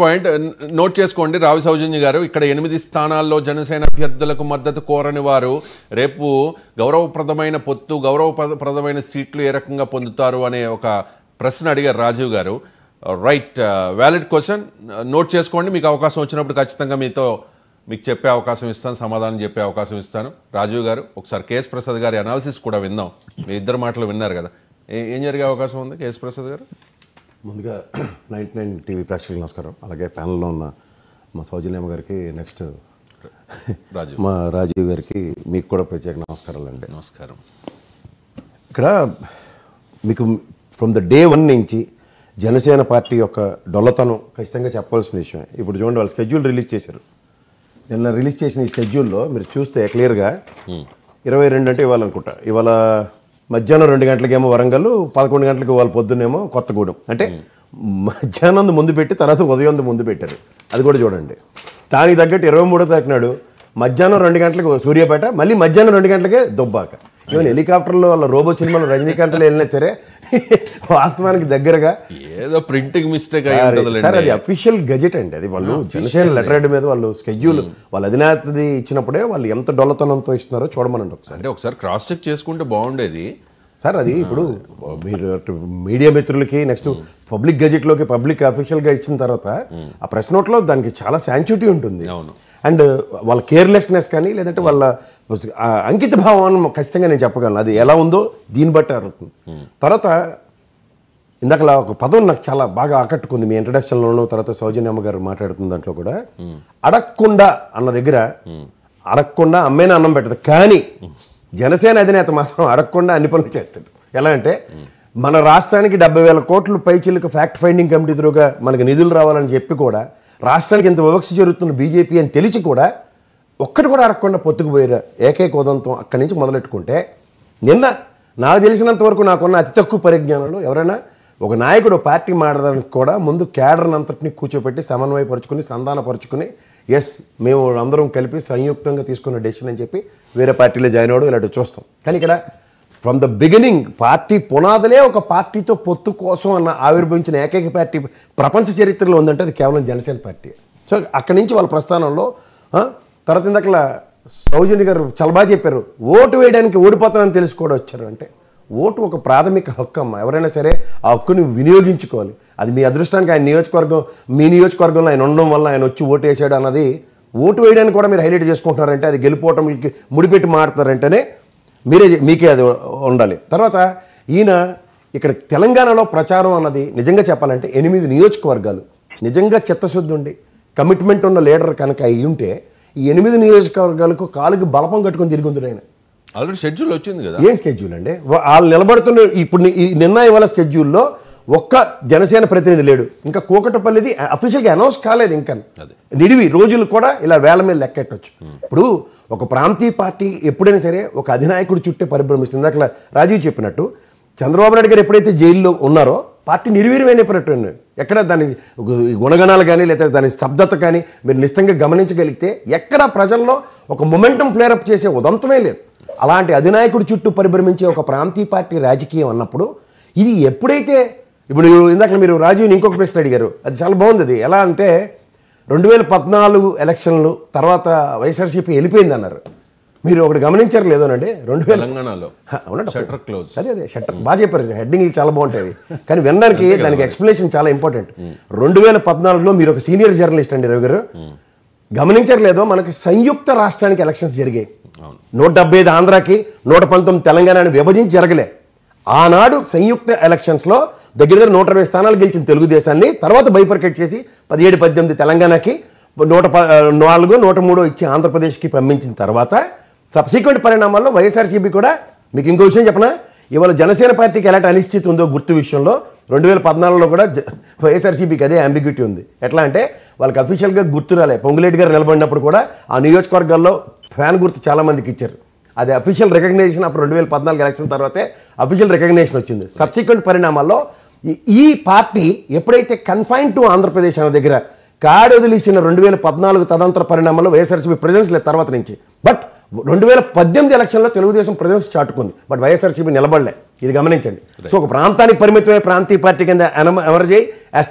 point note చేసుకోండి రావి సౌజన్య గారు ఇక్కడ 8 స్థానాల్లో జనసేన అభ్యర్థులకు మద్దతు కోరని వారు రేపు గౌరవప్రదమైన పొత్తు గౌరవప్రదమైన సీట్లు ఏ రకంగా పొందుతారు అనే ఒక ప్రశ్న అడిగారు రాజీవ్ గారు రైట్ వాలిడ్ క్వశ్చన్ నోట్ చేసుకోండి మీకు అవకాశం వచ్చినప్పుడు ఖచ్చితంగా మీకు చెప్పే అవకాశం ఇస్తాను సమాధానం చెప్పే అవకాశం ఇస్తాను రాజీవ్ గారు ఒకసారి కేఎస్ ప్రసాద్ గారి అనాలిసిస్ కూడా విందాం మీ ఇద్దరు మాటలు విన్నారు కదా ఏం జరిగే అవకాశం ఉంది కేఎస్ ప్రసాద్ గారు मुझे 99 टीवी प्रेक्षक नमस्कार अलगे पैनल में सौजन्यम गारिकी नैक्स्ट राजीव गारिकी प्रत्येक नमस्कार नमस्कार इकड़ा from the day one Janasena party ओका डोल्लतनु खचितंगा चेप्पाल्सिन विषयं इप्पुडु चूडंडि वाळ्ळ स्केड्यूल रिलीज़ चेशारु निन्न रिलीज़ चेसिन स्केड्यूल लो मीरु चूस्ते क्लियर गा 22 अंटे इवाल अनुकुंटा इवाल మధ్యాహ్నం 2 గంటలకేమో వరంగల్ 11 గంటలకు వాళ్ళ పొద్దునేమో కొత్తగూడెం అంటే మధ్యాహ్నం ముందు పెట్టి తర్వాత ఉదయం ముందు పెట్టారు అది కూడా చూడండి దానికి తగ్గట్టు 23వ తారీఖు నాడు మధ్యాహ్నం 2 గంటలకు సూర్యాపేట మళ్ళీ మధ్యాహ్నం 2 గంటలకే దుబ్బాక ఈవెన్ హెలికాప్టర్లో వాళ్ళ రోబో సినిమాలో రజనీకాంత్లో వెళ్ళినా సరే వాస్తవానికి దగ్గరగా ఏదో ప్రింటింగ్ మిస్టేక్ అయి ఉంటదలేండి సార్ అది అఫీషియల్ గెజెట్ అండి అది వాళ్ళు జనసేన లెటర్ హెడ్ మీద వాళ్ళు షెడ్యూల్ వాళ్ళ అధినేతది ఇచ్చినప్పుడే వాళ్ళు ఎంత డొల్లతనంతో ఇస్తున్నారో చూడమనండి ఒకసారి అంటే ఒకసారి క్రాస్ చెక్ చేసుకుంటే బాగుండేది సార్ అది ఇప్పుడు మీడియా మిత్రులకి నెక్స్ట్ పబ్లిక్ గెజెట్లోకి పబ్లిక్ అఫీషియల్గా ఇచ్చిన తర్వాత ఆ ప్రెస్ నోట్లో దానికి చాలా శాంచుటీ ఉంటుంది అండ్ వాళ్ళ కేర్లెస్నెస్ కానీ లేదంటే వాళ్ళ అంకిత భావాన్ని ఖచ్చితంగా నేను చెప్పగలను అది ఎలా ఉందో దీన్ని బట్టి అర్థమవుతుంది తర్వాత ఇందాకలా ఒక పదం నాకు చాలా బాగా ఆకట్టుకుంది మీ ఇంట్రడక్షన్లోనూ తర్వాత సౌజన్యమ్మ గారు మాట్లాడుతున్న దాంట్లో కూడా అడగకుండా అన్న దగ్గర అడగకుండా అమ్మేనా అన్నం పెట్టదు కానీ జనసేన అధినేత మాత్రం అడగకుండా అన్ని పనులు చేస్తాడు ఎలా అంటే మన రాష్ట్రానికి 70,000 కోట్లు పైచిలకు ఫ్యాక్ట్ ఫైండింగ్ కమిటీ ఎదురుగా మనకు నిధులు రావాలని చెప్పి కూడా రాష్ట్రానికి ఇంత వివక్ష జరుగుతున్న బీజేపీ అని తెలిసి కూడా ఒక్కటి కూడా అడగకుండా పొత్తుకుపోయారు ఏకైక ఉదంతం అక్కడి నుంచి మొదలెట్టుకుంటే నిన్న నాకు తెలిసినంత వరకు నాకున్న అతి తక్కువ పరిజ్ఞానంలో ఎవరైనా ఒక నాయకుడు పార్టీ మాట్లాడడానికి కూడా ముందు క్యాడర్ని అంతటిని కూర్చోబెట్టి సమన్వయపరుచుకుని సంధానపరుచుకుని ఎస్ మేము అందరం కలిపి సంయుక్తంగా తీసుకున్న డెసిషన్ అని చెప్పి వేరే పార్టీలో జాయిన్ అవ్వడం ఇలాంటివి చూస్తాం కానీ ఇక్కడ ఫ్రమ్ ద బిగినింగ్ పార్టీ పునాదులే ఒక పార్టీతో పొత్తు కోసం అన్న ఆవిర్భవించిన ఏకైక పార్టీ ప్రపంచ చరిత్రలో ఉందంటే అది కేవలం జనసేన పార్టీ సో అక్కడి నుంచి వాళ్ళ ప్రస్థానంలో తర్వాత ఇందాకలా సౌజన్య గారు చాలా బాగా చెప్పారు ఓటు వేయడానికి ఓడిపోతానని తెలిసి కూడా వచ్చారు అంటే ఓటు ఒక ప్రాథమిక హక్కు అమ్మ ఎవరైనా సరే ఆ హక్కుని వినియోగించుకోవాలి అది మీ అదృష్టానికి ఆయన నియోజకవర్గం మీ నియోజకవర్గంలో ఆయన ఉండడం వల్ల ఆయన వచ్చి ఓటు వేసాడు అన్నది ఓటు వేయడానికి కూడా మీరు హైలైట్ చేసుకుంటున్నారంటే అది గెలుపోవటంకి ముడిపెట్టి మాట్లాడతారంటేనే మీకే అది ఉండాలి తర్వాత ఈయన ఇక్కడ తెలంగాణలో ప్రచారం అన్నది నిజంగా చెప్పాలంటే 8 నియోజకవర్గాలు నిజంగా చిత్తశుద్ధి ఉండి కమిట్మెంట్ ఉన్న లీడర్ కనుక అయి ఉంటే ఈ 8 నియోజకవర్గాలకు కాలుకి బలపం కట్టుకొని తిరిగి ఉంది ఆయన ఆల్రెడీ షెడ్యూల్ వచ్చింది కదా ఏం షెడ్యూల్ అండి వాళ్ళు నిలబడుతున్న ఇప్పుడు నిన్న ఇవాళ షెడ్యూల్లో ఒక్క జనసేన ప్రతినిధి లేడు ఇంకా కూకటపల్లిది అఫీషియల్గా అనౌన్స్ కాలేదు ఇంకా నిడివి రోజులు కూడా ఇలా వేల మీద లెక్కెట్టవచ్చు ఇప్పుడు ఒక ప్రాంతీయ పార్టీ ఎప్పుడైనా సరే ఒక అధినాయకుడు చుట్టే పరిభ్రమిస్తుంది అట్లా రాజీవ్ చెప్పినట్టు చంద్రబాబు నాయుడు గారు ఎప్పుడైతే జైల్లో ఉన్నారో పార్టీ నిర్వీర్యమైనప్పుడు ఎక్కడ దాని గుణగణాలు కానీ లేదా దాని స్తబ్దత కానీ మీరు నిశ్చితంగా గమనించగలిగితే ఎక్కడ ప్రజల్లో ఒక మొమెంటం ప్లేరప్ చేసే ఉదంతమే లేదు అలాంటి అధినాయకుడి చుట్టూ పరిభ్రమించే ఒక ప్రాంతీయ పార్టీ రాజకీయం అన్నప్పుడు ఇది ఎప్పుడైతే ఇప్పుడు ఇందాక మీరు రాజీవ్ని ఇంకొక ప్రశ్న అడిగారు అది చాలా బాగుంది అది ఎలా అంటే 2014 ఎలక్షన్లు తర్వాత వైఎస్ఆర్సీపీ వెళ్ళిపోయింది అన్నారు మీరు ఒకటి గమనించారు లేదోనండి 2000 తెలంగాణలో అవునండి షట్టర్ క్లోజ్ అదే షట్టర్ బాగా చెప్పారు హెడ్డింగ్ చాలా బాగుంటుంది కానీ వినడానికి దానికి ఎక్స్ప్లెనేషన్ చాలా ఇంపార్టెంట్ 2014లో మీరు ఒక సీనియర్ జర్నలిస్ట్ అండి రవి గారు గమనించారు లేదో మనకి సంయుక్త రాష్ట్రానికి ఎలక్షన్స్ జరిగాయి 175 ఆంధ్రాకి 119 తెలంగాణని విభజించి జరగలే ఆనాడు సంయుక్త ఎలక్షన్స్లో దగ్గర దగ్గర 120 స్థానాలు గెలిచిన తెలుగుదేశాన్ని తర్వాత బైఫర్కేట్ చేసి 17-18 తెలంగాణకి 104-103 ఇచ్చి ఆంధ్రప్రదేశ్కి పంపించిన తర్వాత సబ్సిక్వెంట్ పరిణామాల్లో వైఎస్ఆర్సీపీ కూడా మీకు ఇంకో విషయం చెప్పనా ఇవాళ జనసేన పార్టీకి ఎలాంటి అనిశ్చితి ఉందో గుర్తు విషయంలో 2014లో కూడా వైఎస్ఆర్సీపీకి అదే అంబిగ్యూటీ ఉంది ఎట్లా అంటే వాళ్ళకి అఫీషియల్గా గుర్తు రాలే పొంగులేటి గారు నిలబడినప్పుడు కూడా ఆ నియోజకవర్గాల్లో ఫ్యాన్ గుర్తు చాలామందికి ఇచ్చారు అది అఫీషియల్ రికగ్నేషన్ అప్పుడు 2014 ఎలక్షన్ తర్వాతే అఫీషియల్ రికగ్నేషన్ వచ్చింది సబ్సిక్వెంట్ పరిణామాల్లో ఈ పార్టీ ఎప్పుడైతే కన్ఫైన్ టు ఆంధ్రప్రదేశ్ అనే దగ్గర కాడు వదిలేసిన 2014 తదంతర పరిణామాల్లో వైఎస్ఆర్సీపీ ప్రెజెన్స్ లేదు తర్వాత నుంచి బట్ 2018 ఎలక్షన్లో తెలుగుదేశం ప్రెజెన్స్ చాటుకుంది బట్ వైఎస్ఆర్సీపీ నిలబడలే ఇది గమనించండి సో ఒక ప్రాంతానికి పరిమితమైన ప్రాంతీయ పార్టీ కింద ఎమర్జ్ అయ్యి